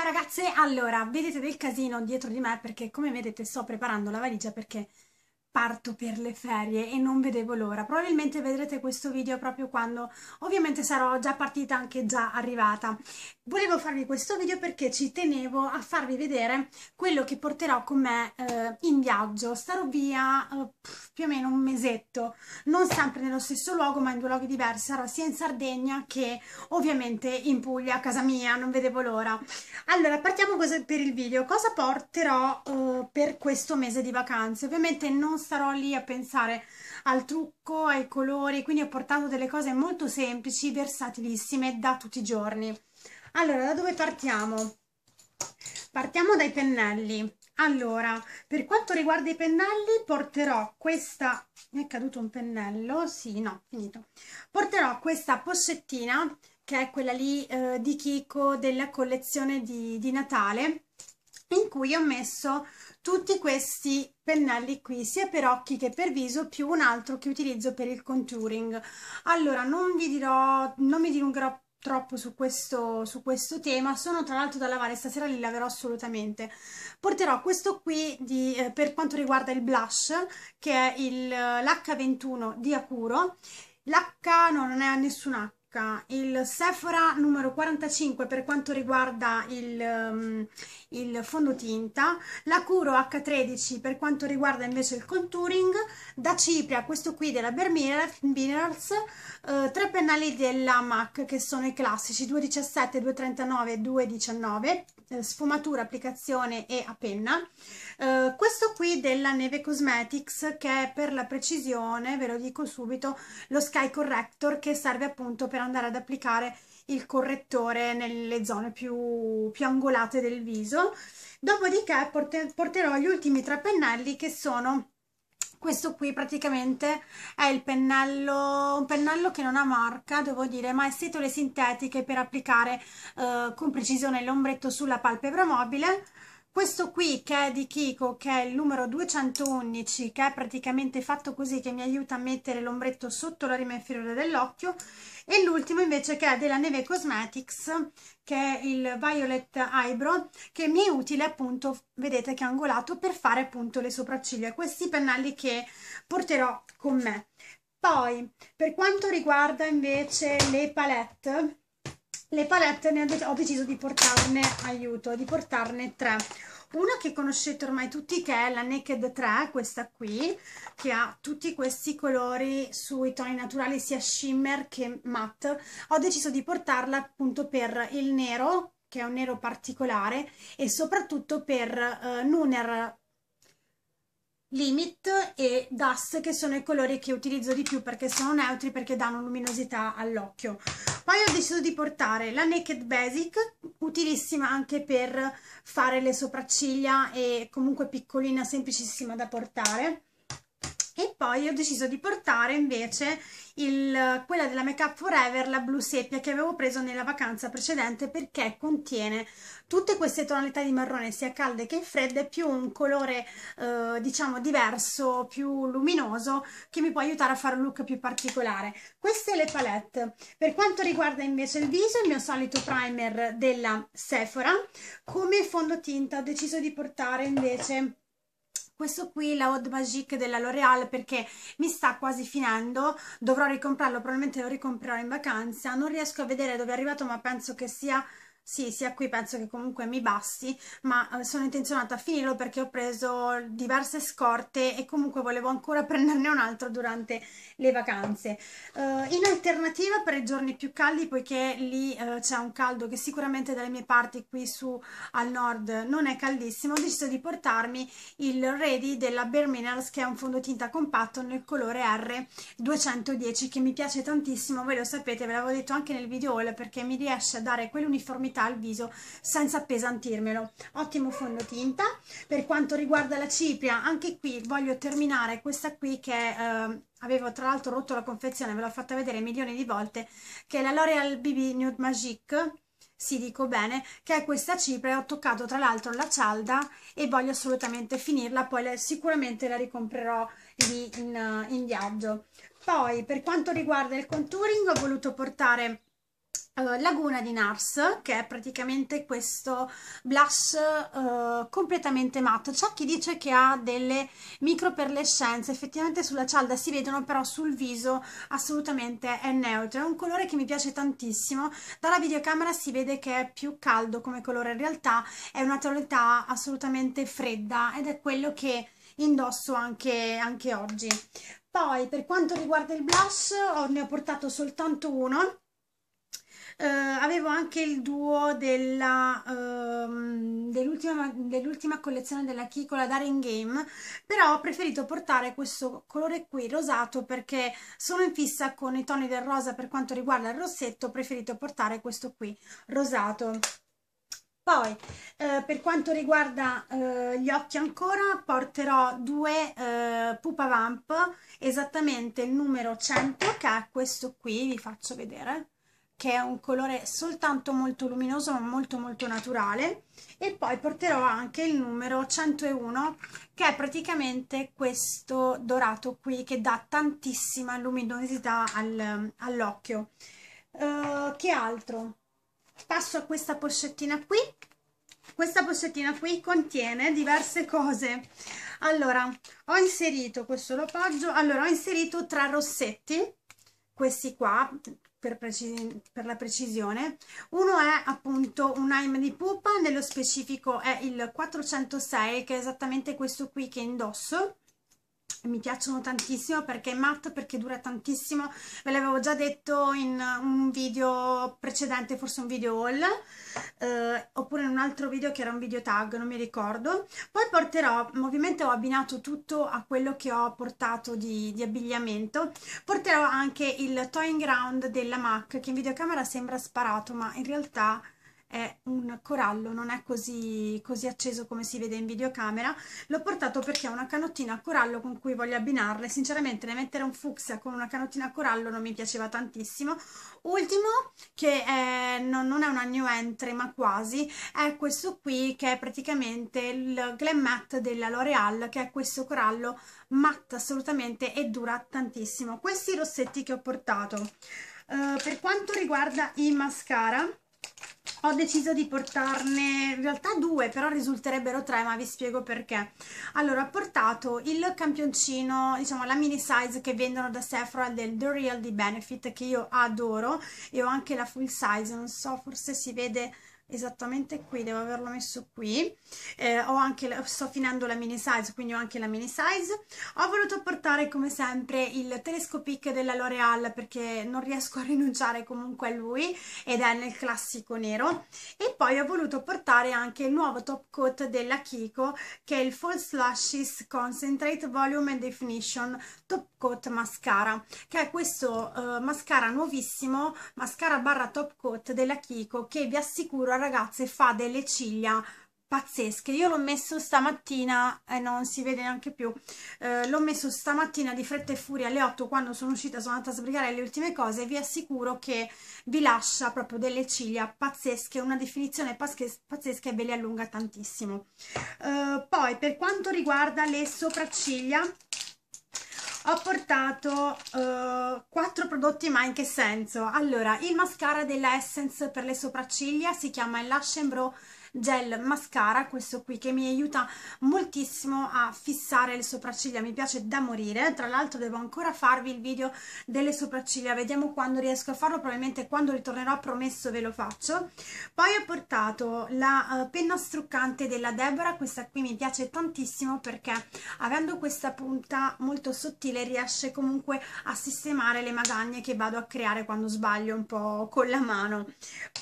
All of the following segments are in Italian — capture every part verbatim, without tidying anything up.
Ciao ragazze, allora vedete del casino dietro di me perché come vedete sto preparando la valigia perché parto per le ferie e non vedevo l'ora. Probabilmente vedrete questo video proprio quando ovviamente sarò già partita, anche già arrivata. Volevo farvi questo video perché ci tenevo a farvi vedere quello che porterò con me eh, in viaggio. Starò via eh, più o meno un mesetto, non sempre nello stesso luogo ma in due luoghi diversi. Sarò sia in Sardegna che ovviamente in Puglia, a casa mia, non vedevo l'ora. Allora partiamo per il video. Cosa porterò eh, per questo mese di vacanze? Ovviamente non starò lì a pensare al trucco, ai colori, quindi ho portato delle cose molto semplici, versatilissime, da tutti i giorni. Allora, da dove partiamo? Partiamo dai pennelli. Allora, per quanto riguarda i pennelli, porterò questa... mi è caduto un pennello? Sì, no, finito. Porterò questa pochettina, che è quella lì eh, di Kiko, della collezione di, di Natale, in cui ho messo tutti questi pennelli qui, sia per occhi che per viso, più un altro che utilizzo per il contouring. Allora, non vi dirò, non mi dilungherò troppo su questo, su questo tema, sono tra l'altro da lavare, stasera li laverò assolutamente. Porterò questo qui di, eh, per quanto riguarda il blush, che è l'H ventuno di Acuro, l'H, no, non è nessun H, il Sephora numero quarantacinque per quanto riguarda il, um, il fondotinta, l'Acuro H tredici per quanto riguarda invece il contouring, da Cipria questo qui della Bare Minerals, eh, tre pennelli della MAC che sono i classici due diciassette, due trentanove, due diciannove, eh, sfumatura, applicazione e a penna, eh, questo qui della Neve Cosmetics che è, per la precisione ve lo dico subito, lo Sky Corrector, che serve appunto per andare ad applicare il correttore nelle zone più, più angolate del viso. Dopodiché porterò gli ultimi tre pennelli, che sono questo qui. Praticamente è il pennello, un pennello che non ha marca, devo dire, ma è setole sintetiche per applicare eh, con precisione l'ombretto sulla palpebra mobile. Questo qui che è di Kiko, che è il numero duecentoundici, che è praticamente fatto così, che mi aiuta a mettere l'ombretto sotto la rima inferiore dell'occhio. E l'ultimo invece che è della Neve Cosmetics, che è il Violet Eyebrow, che mi è utile appunto, vedete che è angolato, per fare appunto le sopracciglia. Questi pennelli che porterò con me. Poi, per quanto riguarda invece le palette... Le palette ne ho deciso di portarne, aiuto, di portarne tre. Una che conoscete ormai tutti, che è la Naked tre, questa qui, che ha tutti questi colori sui toni naturali sia shimmer che matte. Ho deciso di portarla appunto per il nero, che è un nero particolare, e soprattutto per eh, Nuner Limit e Dust, che sono i colori che utilizzo di più perché sono neutri, perché danno luminosità all'occhio. Poi ho deciso di portare la Naked Basic, utilissima anche per fare le sopracciglia e comunque piccolina, semplicissima da portare. E poi ho deciso di portare invece il, quella della Make Up Forever, la blu seppia, che avevo preso nella vacanza precedente, perché contiene tutte queste tonalità di marrone, sia calde che fredde, più un colore eh, diciamo diverso, più luminoso, che mi può aiutare a fare un look più particolare. Queste le palette. Per quanto riguarda invece il viso, il mio solito primer della Sephora. Come fondotinta ho deciso di portare invece questo qui, la Eau de Magique della L'Oreal, perché mi sta quasi finendo, dovrò ricomprarlo, probabilmente lo ricomprerò in vacanza, non riesco a vedere dove è arrivato, ma penso che sia, sì, sia qui, penso che comunque mi basti, ma eh, sono intenzionata a finirlo perché ho preso diverse scorte e comunque volevo ancora prenderne un altro durante le vacanze. Eh, in alternativa per i giorni più caldi, poiché lì eh, c'è un caldo che sicuramente dalle mie parti qui su al nord non è caldissimo, ho deciso di portarmi il Ready della Bare Minerals, che è un fondotinta compatto nel colore R duecentodieci, che mi piace tantissimo, voi lo sapete, ve l'avevo detto anche nel video haul, perché mi riesce a dare quell'uniformità al viso senza appesantirmelo. Ottimo fondotinta. Per quanto riguarda la cipria, anche qui voglio terminare questa qui che eh, avevo tra l'altro rotto la confezione, ve l'ho fatta vedere milioni di volte, che è la L'Oreal B B Nude Magique, sì, dico bene, che è questa cipria. Ho toccato tra l'altro la cialda e voglio assolutamente finirla, poi le, sicuramente la ricomprerò lì in, in viaggio. Poi per quanto riguarda il contouring ho voluto portare uh, Laguna di Nars, che è praticamente questo blush uh, completamente matto. C'è chi dice che ha delle microperlescenze, effettivamente sulla cialda si vedono, però sul viso assolutamente è neutro. È un colore che mi piace tantissimo, dalla videocamera si vede che è più caldo come colore, in realtà è una tonalità assolutamente fredda ed è quello che indosso anche, anche oggi. Poi per quanto riguarda il blush, ne ho portato soltanto uno. Uh, avevo anche il duo della, uh, dell'ultima dell'ultima collezione della Kiko, la Daring Game, però ho preferito portare questo colore qui rosato perché sono in fissa con i toni del rosa. Per quanto riguarda il rossetto, ho preferito portare questo qui rosato. Poi eh, per quanto riguarda eh, gli occhi ancora, porterò due eh, Pupa Vamp, esattamente il numero cento, che è questo qui, vi faccio vedere, che è un colore soltanto molto luminoso ma molto molto naturale. E poi porterò anche il numero centouno, che è praticamente questo dorato qui, che dà tantissima luminosità al, all'occhio. Uh, che altro? Passo a questa pochettina qui. Questa pochettina qui contiene diverse cose. Allora, ho inserito questo l'appoggio. Allora, ho inserito tre rossetti, questi qua, per, precis per la precisione. Uno è appunto un Aim di Pupa, nello specifico è il quattrocentosei, che è esattamente questo qui che indosso. Mi piacciono tantissimo perché è matte, perché dura tantissimo, ve l'avevo già detto in un video precedente, forse un video haul, eh, oppure in un altro video che era un video tag, non mi ricordo. Poi porterò, ovviamente ho abbinato tutto a quello che ho portato di, di abbigliamento, porterò anche il Toying Round della M A C, che in videocamera sembra sparato ma in realtà è un corallo, non è così, così acceso come si vede in videocamera. L'ho portato perché è una canottina a corallo con cui voglio abbinarle. Sinceramente, ne mettere un fucsia con una canottina a corallo non mi piaceva tantissimo. Ultimo, che è, no, non è una new entry ma quasi, è questo qui, che è praticamente il Glam Matte della L'Oreal, che è questo corallo matte assolutamente e dura tantissimo. Questi rossetti che ho portato. Uh, per quanto riguarda i mascara, ho deciso di portarne in realtà due, però risulterebbero tre, ma vi spiego perché. Allora, ho portato il campioncino, diciamo la mini size che vendono da Sephora, del L'Oreal di Benefit, che io adoro, e ho anche la full size, non so, forse si vede esattamente qui, devo averlo messo qui. Eh, ho anche, sto finendo la mini size, quindi ho anche la mini size. Ho voluto portare come sempre il Telescopic della L'Oreal perché non riesco a rinunciare comunque a lui, ed è nel classico nero. E poi ho voluto portare anche il nuovo top coat della Kiko, che è il False Lashes Concentrate Volume and Definition Top Coat Mascara, che è questo uh, mascara nuovissimo, mascara barra top coat della Kiko, che vi assicuro, ragazze, fa delle ciglia pazzesche. Io l'ho messo stamattina e eh, non si vede neanche più, eh, l'ho messo stamattina di fretta e furia alle otto, quando sono uscita sono andata a sbrigare le ultime cose, e vi assicuro che vi lascia proprio delle ciglia pazzesche, una definizione pazzesca, e ve le allunga tantissimo. Eh, poi per quanto riguarda le sopracciglia, ho portato uh, quattro prodotti, ma in che senso? Allora, il mascara della Essence per le sopracciglia si chiama il Lash and Brow Gel Mascara, questo qui, che mi aiuta moltissimo a fissare le sopracciglia, mi piace da morire. Tra l'altro devo ancora farvi il video delle sopracciglia, vediamo quando riesco a farlo, probabilmente quando ritornerò, promesso, ve lo faccio. Poi ho portato la uh, penna struccante della Deborah, questa qui mi piace tantissimo perché avendo questa punta molto sottile riesce comunque a sistemare le magagne che vado a creare quando sbaglio un po' con la mano.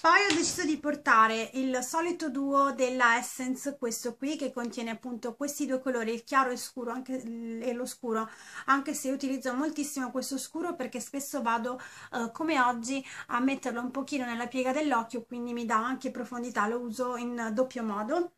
Poi ho deciso di portare il solito duo della Essence, questo qui, che contiene appunto questi due colori, il chiaro e scuro, anche, e lo scuro, anche se utilizzo moltissimo questo scuro perché spesso vado eh, come oggi a metterlo un pochino nella piega dell'occhio, quindi mi dà anche profondità, lo uso in doppio modo.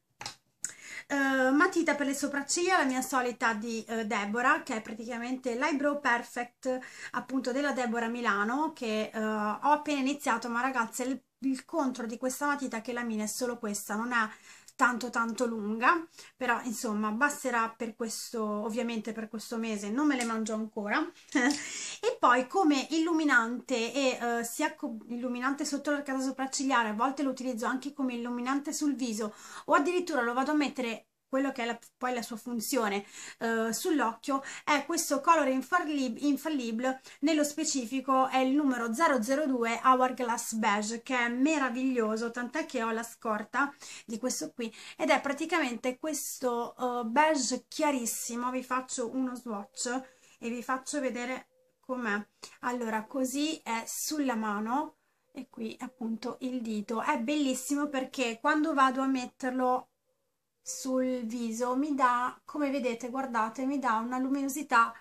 Uh, matita per le sopracciglia, la mia solita di uh, Deborah, che è praticamente l'Eyebrow Perfect appunto della Deborah Milano, che uh, ho appena iniziato, ma ragazze, il, il contro di questa matita è che la mia è solo questa, non ha tanto tanto lunga, però insomma basterà per questo, ovviamente per questo mese non me le mangio ancora. E poi come illuminante e eh, sia illuminante sotto la casa sopraccigliare, a volte lo utilizzo anche come illuminante sul viso, o addirittura lo vado a mettere, quello che è la, poi la sua funzione uh, sull'occhio, è questo colore infallib- infallibile, nello specifico è il numero zero zero due Hourglass Beige, che è meraviglioso, tant'è che ho la scorta di questo qui, ed è praticamente questo uh, beige chiarissimo. Vi faccio uno swatch e vi faccio vedere com'è. Allora, così è sulla mano e qui appunto il dito. È bellissimo perché quando vado a metterlo sul viso mi dà, come vedete, guardate, mi dà una luminosità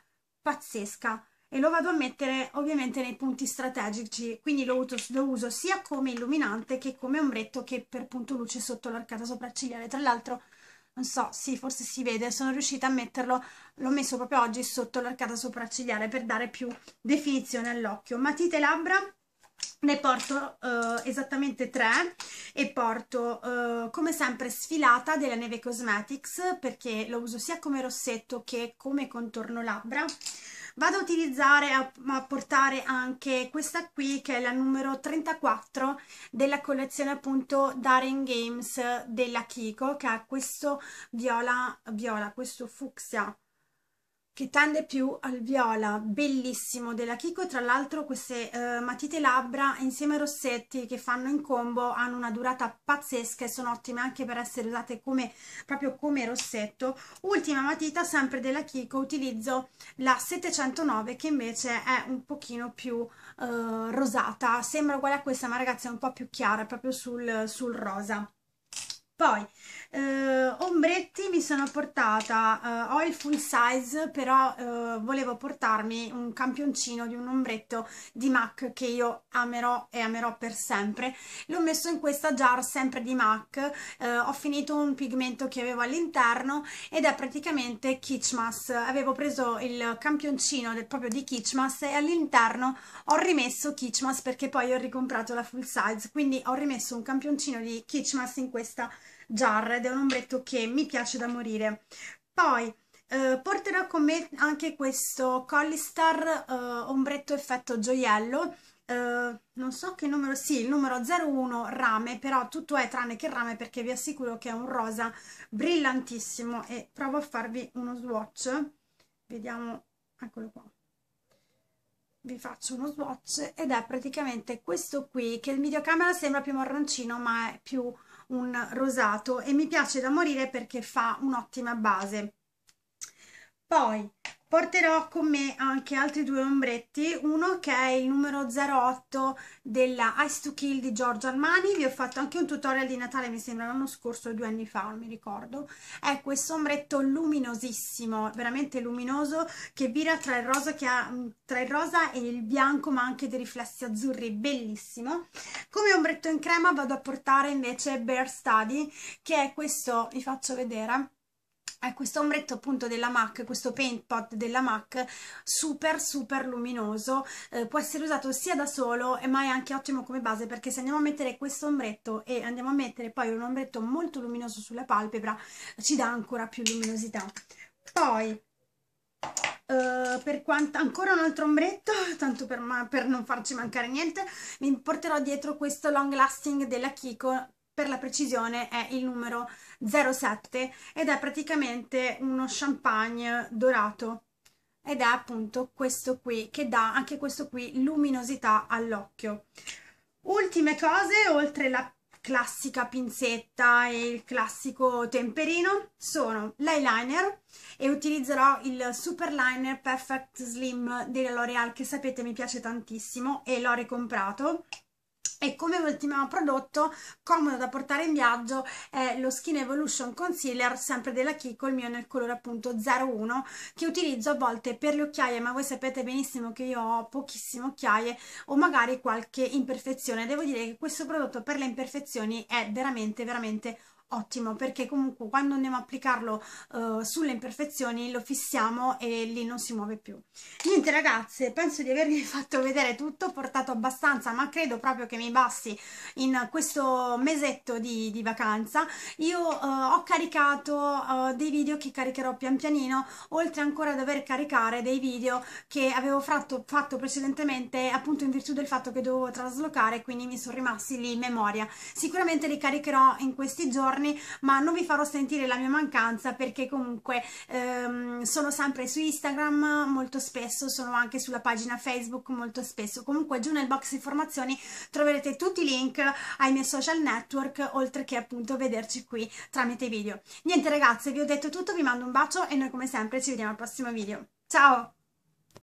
pazzesca, e lo vado a mettere ovviamente nei punti strategici, quindi lo uso, lo uso sia come illuminante che come ombretto, che per punto luce sotto l'arcata sopraccigliare. Tra l'altro, non so, sì, forse si vede, sono riuscita a metterlo, l'ho messo proprio oggi sotto l'arcata sopraccigliare per dare più definizione all'occhio. Matite e labbra ne porto uh, esattamente tre, e porto uh, come sempre Sfilata della Neve Cosmetics, perché lo uso sia come rossetto che come contorno labbra. Vado a utilizzare, a, a portare anche questa qui, che è la numero trentaquattro della collezione appunto Daring Games della Kiko, che ha questo viola, viola, questo fucsia, che tende più al viola, bellissimo, della Kiko. Tra l'altro queste eh, matite labbra insieme ai rossetti che fanno in combo hanno una durata pazzesca e sono ottime anche per essere usate come, proprio come rossetto. Ultima matita sempre della Kiko, utilizzo la settecentonove, che invece è un pochino più eh, rosata, sembra uguale a questa ma ragazzi è un po' più chiara, proprio sul, sul rosa. Poi, eh, ombretti mi sono portata, eh, ho il full size, però eh, volevo portarmi un campioncino di un ombretto di MAC che io amerò e amerò per sempre. L'ho messo in questa jar sempre di MAC, eh, ho finito un pigmento che avevo all'interno ed è praticamente Kitschmas. Avevo preso il campioncino del, proprio di Kitschmas, e all'interno ho rimesso Kitschmas, perché poi ho ricomprato la full size, quindi ho rimesso un campioncino di Kitschmas in questa jar, ed è un ombretto che mi piace da morire. Poi eh, porterò con me anche questo Collistar eh, ombretto effetto gioiello, eh, non so che numero, sì, il numero zero uno rame, però tutto è tranne che rame, perché vi assicuro che è un rosa brillantissimo. E provo a farvi uno swatch, vediamo, eccolo qua, vi faccio uno swatch ed è praticamente questo qui, che in videocamera sembra più marroncino ma è più un rosato, e mi piace da morire perché fa un'ottima base. Poi porterò con me anche altri due ombretti, uno che è il numero zero otto della Ice to Kill di Giorgio Armani, vi ho fatto anche un tutorial di Natale, mi sembra l'anno scorso o due anni fa, non mi ricordo. È questo ombretto luminosissimo, veramente luminoso, che vira tra il rosa, che ha, tra il rosa e il bianco, ma anche dei riflessi azzurri, bellissimo. Come ombretto in crema vado a portare invece Bare Study, che è questo, vi faccio vedere, è questo ombretto appunto della MAC, questo paint pot della MAC, super super luminoso, eh, può essere usato sia da solo ma è anche ottimo come base, perché se andiamo a mettere questo ombretto e andiamo a mettere poi un ombretto molto luminoso sulla palpebra, ci dà ancora più luminosità. Poi Uh, per quanto, ancora un altro ombretto, tanto per, per non farci mancare niente, mi porterò dietro questo Long Lasting della Kiko, per la precisione è il numero zero sette, ed è praticamente uno champagne dorato, ed è appunto questo qui, che dà anche questo qui luminosità all'occhio. Ultime cose, oltre la classica pinzetta e il classico temperino, sono l'eyeliner, e utilizzerò il Super Liner Perfect Slim della L'Oreal, che sapete mi piace tantissimo e l'ho ricomprato. E come ultimo prodotto comodo da portare in viaggio è lo Skin Evolution Concealer, sempre della Kiko, il mio nel colore appunto zero uno, che utilizzo a volte per le occhiaie, ma voi sapete benissimo che io ho pochissime occhiaie o magari qualche imperfezione. Devo dire che questo prodotto per le imperfezioni è veramente veramente ottimo, perché comunque quando andiamo a applicarlo uh, sulle imperfezioni lo fissiamo e lì non si muove più. Niente ragazze, penso di avervi fatto vedere tutto, portato abbastanza, ma credo proprio che mi basti in questo mesetto di, di vacanza. Io uh, ho caricato uh, dei video che caricherò pian pianino, oltre ancora a dover caricare dei video che avevo fatto, fatto precedentemente, appunto in virtù del fatto che dovevo traslocare, quindi mi sono rimasti lì in memoria. Sicuramente li caricherò in questi giorni, ma non vi farò sentire la mia mancanza, perché comunque ehm, sono sempre su Instagram molto spesso, sono anche sulla pagina Facebook molto spesso. Comunque giù nel box informazioni troverete tutti i link ai miei social network, oltre che appunto vederci qui tramite video. Niente ragazze, vi ho detto tutto, vi mando un bacio e noi come sempre ci vediamo al prossimo video. Ciao!